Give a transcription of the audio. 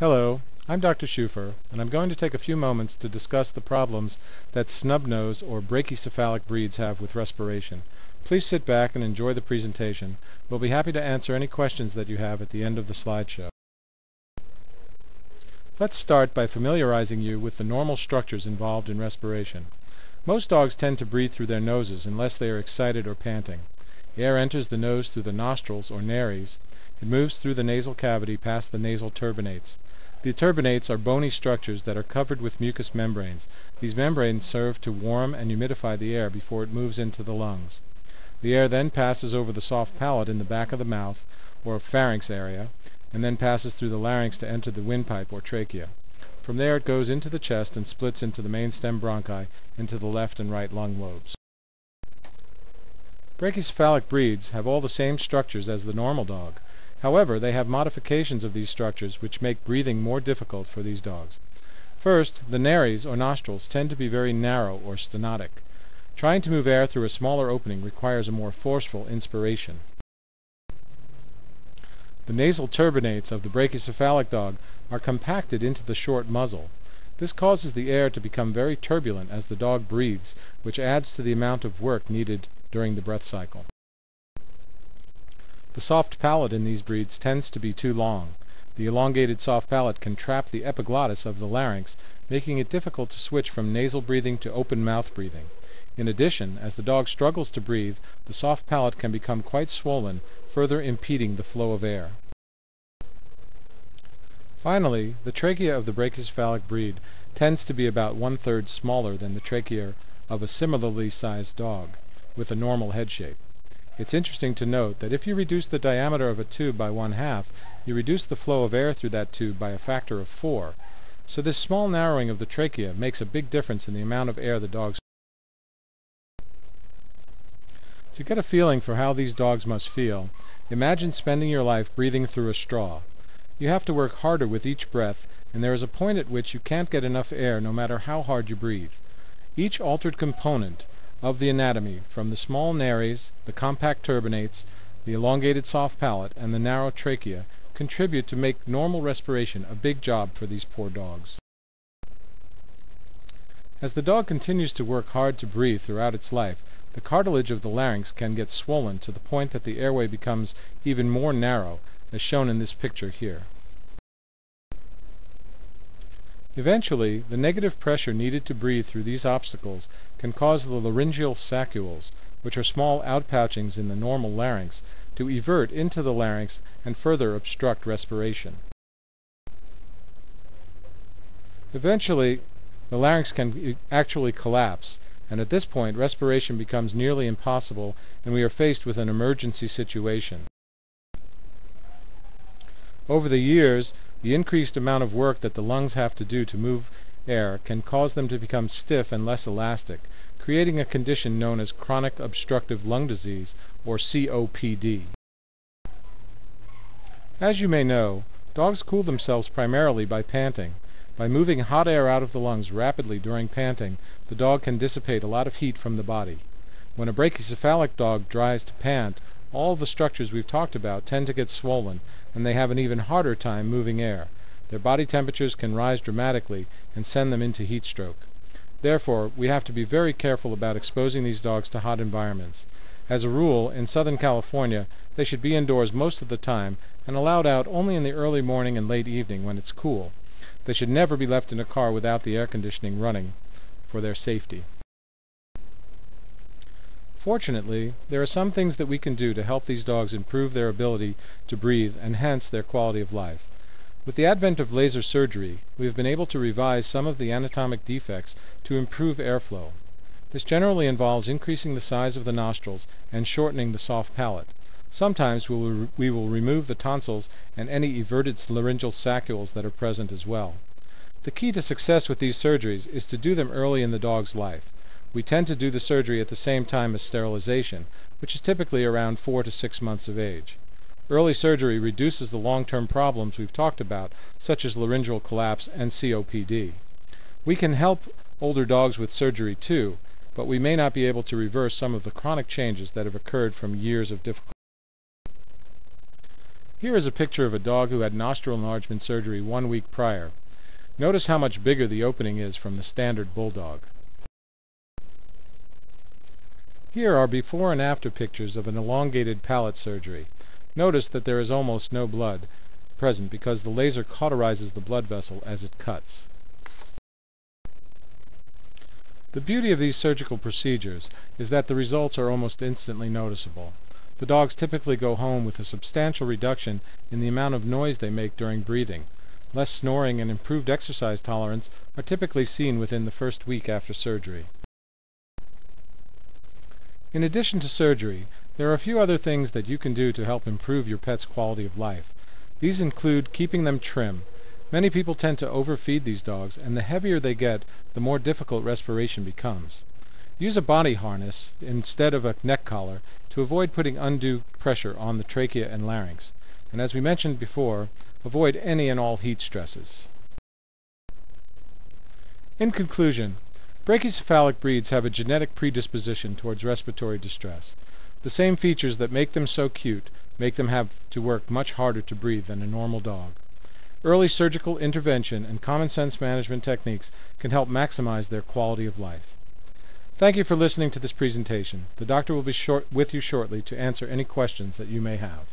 Hello, I'm Dr. Schufer, and I'm going to take a few moments to discuss the problems that snub-nosed or brachycephalic breeds have with respiration. Please sit back and enjoy the presentation. We'll be happy to answer any questions that you have at the end of the slideshow. Let's start by familiarizing you with the normal structures involved in respiration. Most dogs tend to breathe through their noses unless they are excited or panting. Air enters the nose through the nostrils or nares. It moves through the nasal cavity past the nasal turbinates. The turbinates are bony structures that are covered with mucous membranes. These membranes serve to warm and humidify the air before it moves into the lungs. The air then passes over the soft palate in the back of the mouth, or pharynx area, and then passes through the larynx to enter the windpipe, or trachea. From there it goes into the chest and splits into the mainstem bronchi, into the left and right lung lobes. Brachycephalic breeds have all the same structures as the normal dog. However, they have modifications of these structures which make breathing more difficult for these dogs. First, the nares, or nostrils, tend to be very narrow or stenotic. Trying to move air through a smaller opening requires a more forceful inspiration. The nasal turbinates of the brachycephalic dog are compacted into the short muzzle. This causes the air to become very turbulent as the dog breathes, which adds to the amount of work needed during the breath cycle. The soft palate in these breeds tends to be too long. The elongated soft palate can trap the epiglottis of the larynx, making it difficult to switch from nasal breathing to open mouth breathing. In addition, as the dog struggles to breathe, the soft palate can become quite swollen, further impeding the flow of air. Finally, the trachea of the brachycephalic breed tends to be about one-third smaller than the trachea of a similarly sized dog, with a normal head shape. It's interesting to note that if you reduce the diameter of a tube by 1/2, you reduce the flow of air through that tube by a factor of 4. So this small narrowing of the trachea makes a big difference in the amount of air the dogs. To get a feeling for how these dogs must feel, imagine spending your life breathing through a straw. You have to work harder with each breath, and there is a point at which you can't get enough air no matter how hard you breathe. Each altered component of the anatomy, from the small nares, the compact turbinates, the elongated soft palate, and the narrow trachea, contribute to make normal respiration a big job for these poor dogs. As the dog continues to work hard to breathe throughout its life, the cartilage of the larynx can get swollen to the point that the airway becomes even more narrow, as shown in this picture here. Eventually, the negative pressure needed to breathe through these obstacles can cause the laryngeal saccules, which are small outpouchings in the normal larynx, to evert into the larynx and further obstruct respiration. Eventually, the larynx can actually collapse, and at this point respiration becomes nearly impossible and we are faced with an emergency situation. Over the years, the increased amount of work that the lungs have to do to move air can cause them to become stiff and less elastic, creating a condition known as chronic obstructive lung disease, or COPD. As you may know, dogs cool themselves primarily by panting. By moving hot air out of the lungs rapidly during panting, the dog can dissipate a lot of heat from the body. When a brachycephalic dog tries to pant, all the structures we've talked about tend to get swollen, and they have an even harder time moving air. Their body temperatures can rise dramatically and send them into heat stroke. Therefore, we have to be very careful about exposing these dogs to hot environments. As a rule, in Southern California, they should be indoors most of the time and allowed out only in the early morning and late evening when it's cool. They should never be left in a car without the air conditioning running for their safety. Fortunately, there are some things that we can do to help these dogs improve their ability to breathe and hence their quality of life. With the advent of laser surgery, we have been able to revise some of the anatomic defects to improve airflow. This generally involves increasing the size of the nostrils and shortening the soft palate. Sometimes we will remove the tonsils and any everted laryngeal saccules that are present as well. The key to success with these surgeries is to do them early in the dog's life. We tend to do the surgery at the same time as sterilization, which is typically around 4 to 6 months of age. Early surgery reduces the long-term problems we've talked about, such as laryngeal collapse and COPD. We can help older dogs with surgery too, but we may not be able to reverse some of the chronic changes that have occurred from years of difficulty. Here is a picture of a dog who had nostril enlargement surgery 1 week prior. Notice how much bigger the opening is from the standard bulldog. Here are before and after pictures of an elongated palate surgery. Notice that there is almost no blood present because the laser cauterizes the blood vessel as it cuts. The beauty of these surgical procedures is that the results are almost instantly noticeable. The dogs typically go home with a substantial reduction in the amount of noise they make during breathing. Less snoring and improved exercise tolerance are typically seen within the first week after surgery. In addition to surgery, there are a few other things that you can do to help improve your pet's quality of life. These include keeping them trim. Many people tend to overfeed these dogs, and the heavier they get, the more difficult respiration becomes. Use a body harness instead of a neck collar to avoid putting undue pressure on the trachea and larynx. And as we mentioned before, avoid any and all heat stresses. In conclusion, brachycephalic breeds have a genetic predisposition towards respiratory distress. The same features that make them so cute make them have to work much harder to breathe than a normal dog. Early surgical intervention and common sense management techniques can help maximize their quality of life. Thank you for listening to this presentation. The doctor will be with you shortly to answer any questions that you may have.